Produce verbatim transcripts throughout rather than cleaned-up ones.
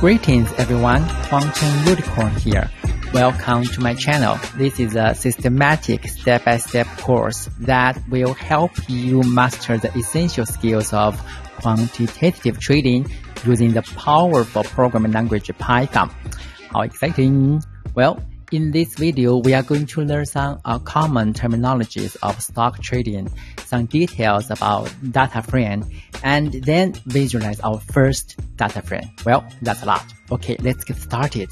Greetings everyone, Quantum Unicorn here. Welcome to my channel. This is a systematic step-by-step course that will help you master the essential skills of quantitative trading using the powerful programming language Python. How exciting! Well, in this video, we are going to learn some uh, common terminologies of stock trading, some details about data frame, and then visualize our first data frame. Well, that's a lot. Okay, let's get started.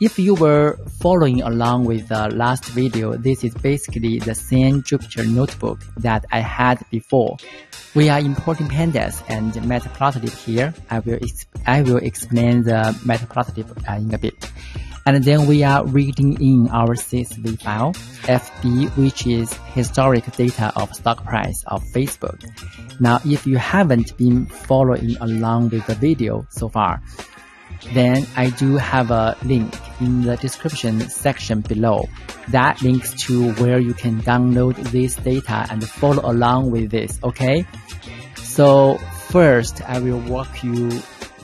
If you were following along with the last video, this is basically the same Jupyter notebook that I had before. We are importing pandas and matplotlib here. I will, I will explain the matplotlib uh, in a bit. And then we are reading in our C S V file, F B, which is historic data of stock price of Facebook. Now, if you haven't been following along with the video so far, then I do have a link in the description section below that links to where you can download this data and follow along with this, okay? So first, I will walk you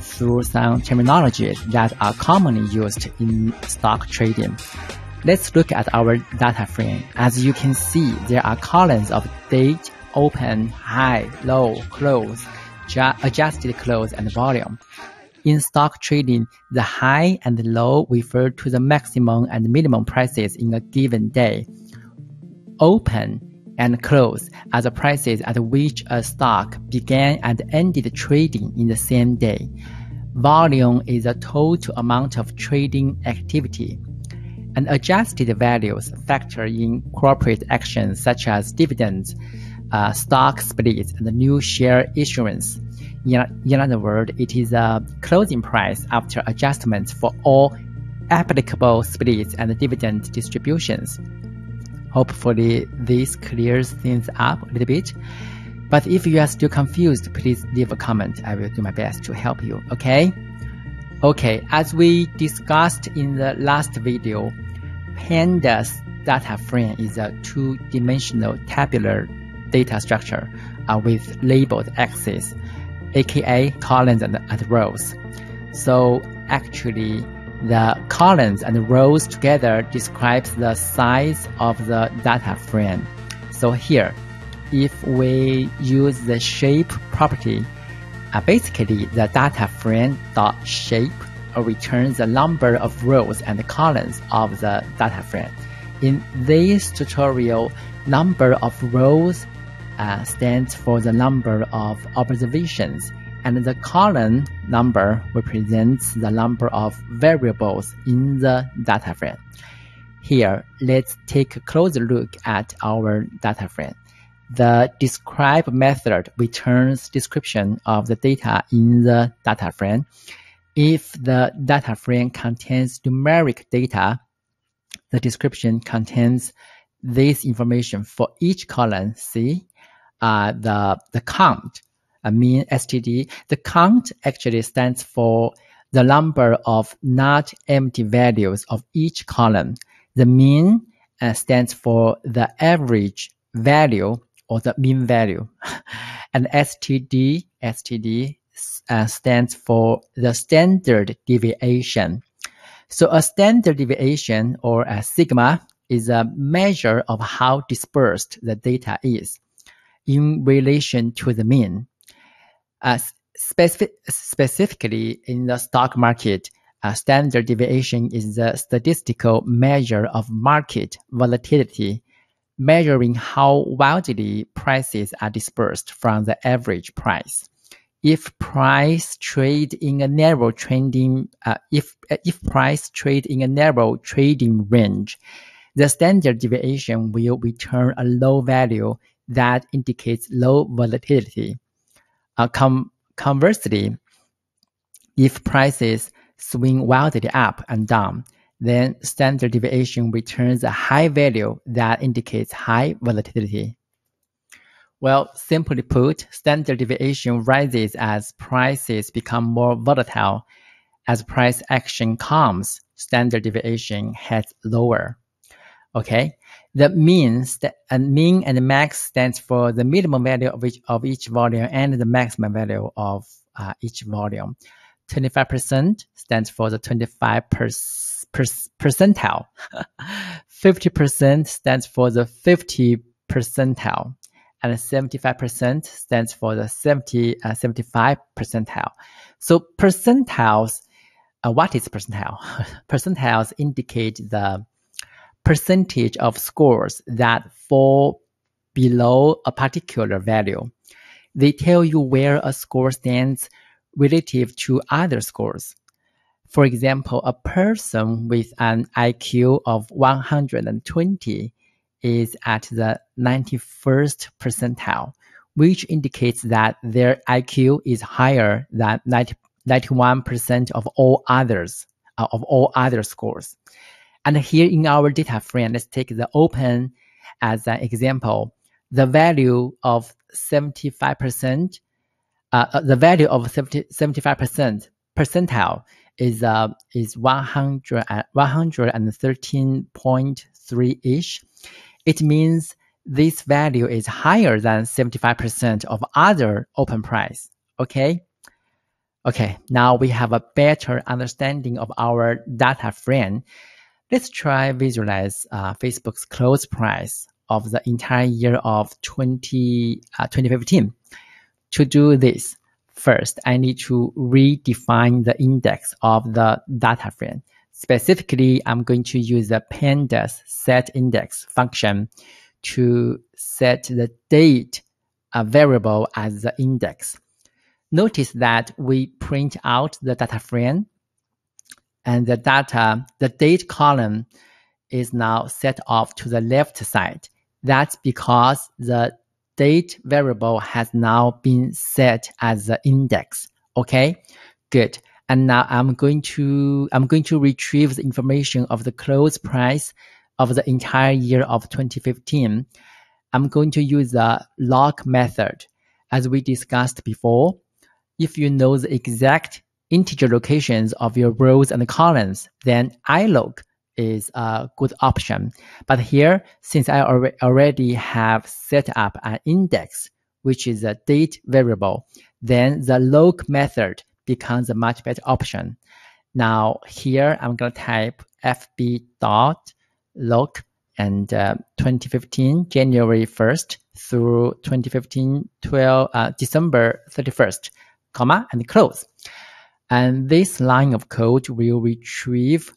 through some terminologies that are commonly used in stock trading. Let's look at our data frame. As you can see, there are columns of date, open, high, low, close, adjusted close, and volume. In stock trading, the high and the low refer to the maximum and minimum prices in a given day. Open and close are the prices at which a stock began and ended trading in the same day. Volume is the total amount of trading activity. And adjusted values factor in corporate actions such as dividends, uh, stock splits, and new share issuance. In other words, it is a closing price after adjustments for all applicable splits and dividend distributions. Hopefully, this clears things up a little bit. But if you are still confused, please leave a comment. I will do my best to help you, okay? Okay, as we discussed in the last video, pandas data frame is a two-dimensional tabular data structure uh, with labeled axes, aka columns and, and rows. So actually, the columns and rows together describes the size of the data frame. So here, if we use the shape property, uh, basically the data frame dot shape returns the number of rows and columns of the data frame. In this tutorial, number of rows uh, stands for the number of observations, and the column number represents the number of variables in the data frame. Here, let's take a closer look at our data frame. The describe method returns description of the data in the data frame. If the data frame contains numeric data, the description contains this information for each column. See, uh, the, the count, a mean S T D. The count actually stands for the number of not empty values of each column. The mean uh, stands for the average value or the mean value. And S T D, S T D uh, stands for the standard deviation. So a standard deviation, or a sigma, is a measure of how dispersed the data is in relation to the mean. Uh, specific, specifically in the stock market, uh, standard deviation is the statistical measure of market volatility, measuring how widely prices are dispersed from the average price. If price trade in a narrow trending, uh, if if price trade in a narrow trading range, the standard deviation will return a low value that indicates low volatility. Uh, com conversely, if prices swing wildly up and down, then standard deviation returns a high value that indicates high volatility. Well, simply put, standard deviation rises as prices become more volatile. As price action comes, standard deviation heads lower. Okay, the mean, and mean and the max stands for the minimum value of each, of each volume and the maximum value of uh, each volume. twenty-five percent stands for the twenty-five percentile. fifty percent stands for the fifty percentile. And seventy-five percent stands for the seventy, uh, seventy-five percentile. So percentiles, uh, what is percentile? Percentiles indicate the percentage of scores that fall below a particular value. They tell you where a score stands relative to other scores. For example, a person with an I Q of one hundred twenty is at the ninety-first percentile, which indicates that their I Q is higher than ninety-one percent of all others, uh, of all other scores. And here in our data frame, let's take the open as an example. The value of seventy-five percent, uh, the value of seventy-five percent percentile is uh, is one hundred, one hundred thirteen point three ish. It means this value is higher than seventy-five percent of other open price. Okay? Okay, now we have a better understanding of our data frame. Let's try visualize uh, Facebook's close price of the entire year of twenty fifteen. To do this, first, I need to redefine the index of the data frame. Specifically, I'm going to use the pandas set index function to set the date uh, variable as the index. Notice that we print out the data frame, and the data, the date column is now set off to the left side. That's because the date variable has now been set as the index. Okay, good. And now I'm going to I'm going to retrieve the information of the close price of the entire year of twenty fifteen. I'm going to use the log method, as we discussed before. If you know the exact integer locations of your rows and columns, then ilog is a good option. But here, since I already have set up an index, which is a date variable, then the log method becomes a much better option. Now here, I'm gonna type fb.log and uh, twenty fifteen, January first through twenty fifteen, twelve, uh, December thirty-first, comma, and close. And this line of code will retrieve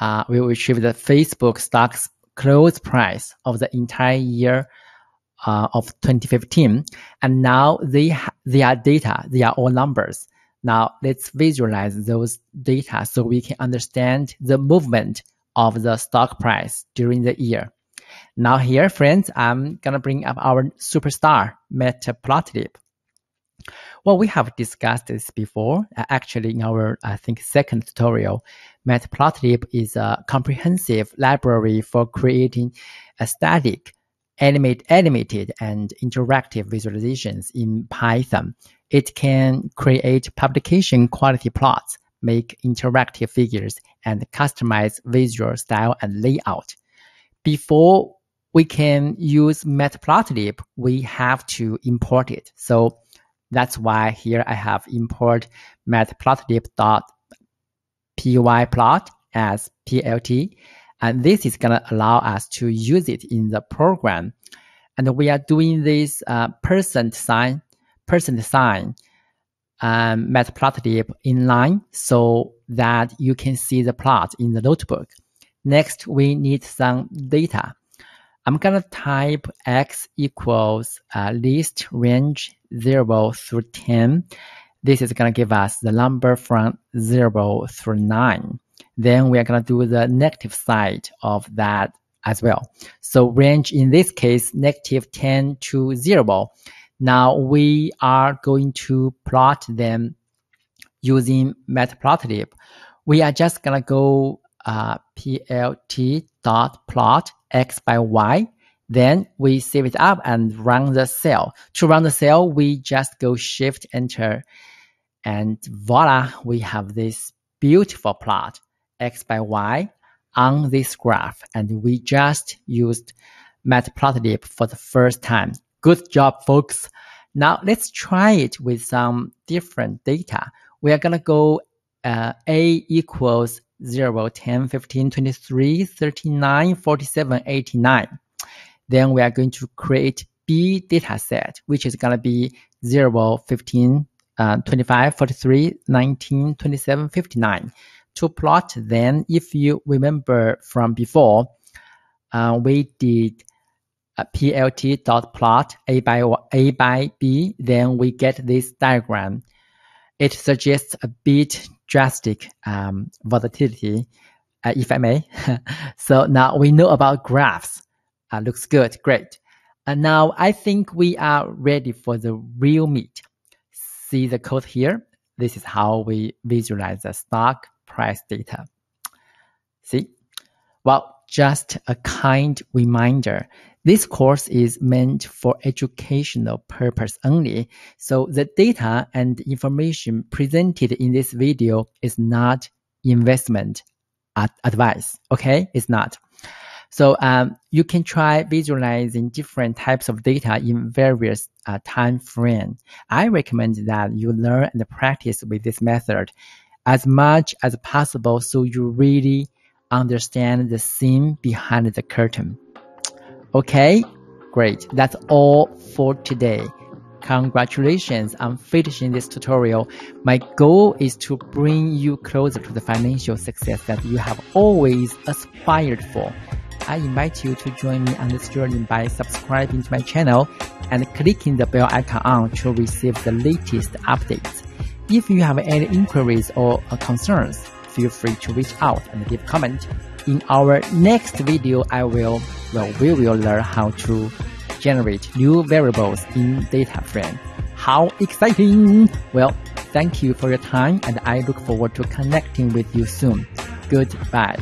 Uh, we will retrieve the Facebook stock's close price of the entire year uh, of twenty fifteen. And now they, ha they are data, they are all numbers. Now let's visualize those data so we can understand the movement of the stock price during the year. Now here, friends, I'm gonna bring up our superstar, matplotlib. Well, we have discussed this before, uh, actually in our, I think, second tutorial. Matplotlib is a comprehensive library for creating a static, animate, animated, and interactive visualizations in Python. It can create publication quality plots, make interactive figures, and customize visual style and layout. Before we can use matplotlib, we have to import it. So that's why here I have import matplotlib.pyplot as plt, and this is going to allow us to use it in the program. And we are doing this uh, percent sign, percent sign, um, matplotlib inline so that you can see the plot in the notebook. Next, we need some data. I'm going to type x equals uh, list range zero through ten. This is going to give us the number from zero through nine. Then we are going to do the negative side of that as well. So range in this case, negative ten to zero. Now we are going to plot them using matplotlib. We are just going to go uh, plt.plot x by y. Then we save it up and run the cell. To run the cell, we just go shift enter, and voila, we have this beautiful plot x by y on this graph. And we just used matplotlib for the first time. Good job, folks. Now let's try it with some different data. we are going to go uh, A equals zero, ten, fifteen, twenty-three, thirty-nine, forty-seven, eighty-nine. Then we are going to create B data set, which is going to be zero, fifteen, twenty-five, forty-three, nineteen, twenty-seven, fifty-nine. To plot, then, if you remember from before, uh, we did a plt.plot A by, A by B, then we get this diagram. It suggests a bit drastic um, volatility, uh, if I may. So now we know about graphs. Uh, looks good, great. And now I think we are ready for the real meat. See the code here. This is how we visualize the stock price data. See? Well, just a kind reminder. This course is meant for educational purpose only, so the data and information presented in this video is not investment advice, okay? It's not. So um, you can try visualizing different types of data in various uh, time frames. I recommend that you learn and practice with this method as much as possible so you really understand the scene behind the curtain. Okay, great. That's all for today. Congratulations on finishing this tutorial. My goal is to bring you closer to the financial success that you have always aspired for. I invite you to join me on this journey by subscribing to my channel and clicking the bell icon to receive the latest updates. If you have any inquiries or concerns, feel free to reach out and leave a comment. In our next video, I will, well, we will learn how to generate new variables in DataFrame. How exciting! Well, thank you for your time, and I look forward to connecting with you soon. Goodbye.